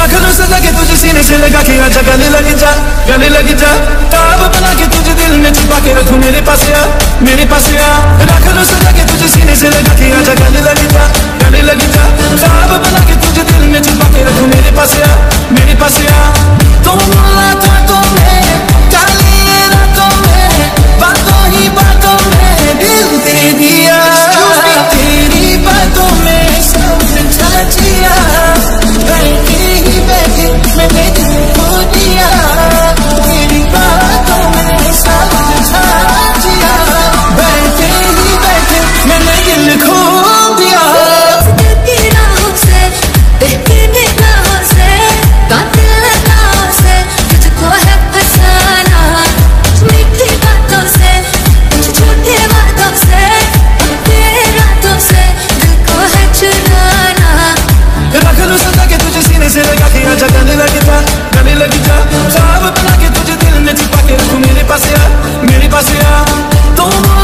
आँखों से लगे तुझे सीने से लगा के आजा गले लग जा ताब बना के तुझे दिल में छुपा के रखूं मेरे पास आ आँखों से लगे तुझे सीने से लगा के आजा गले लग जा ताब बना के तुझे दिल में छुपा के रखूं मेरे पास आ तुम मुलाकात मेरे पास आ तुम।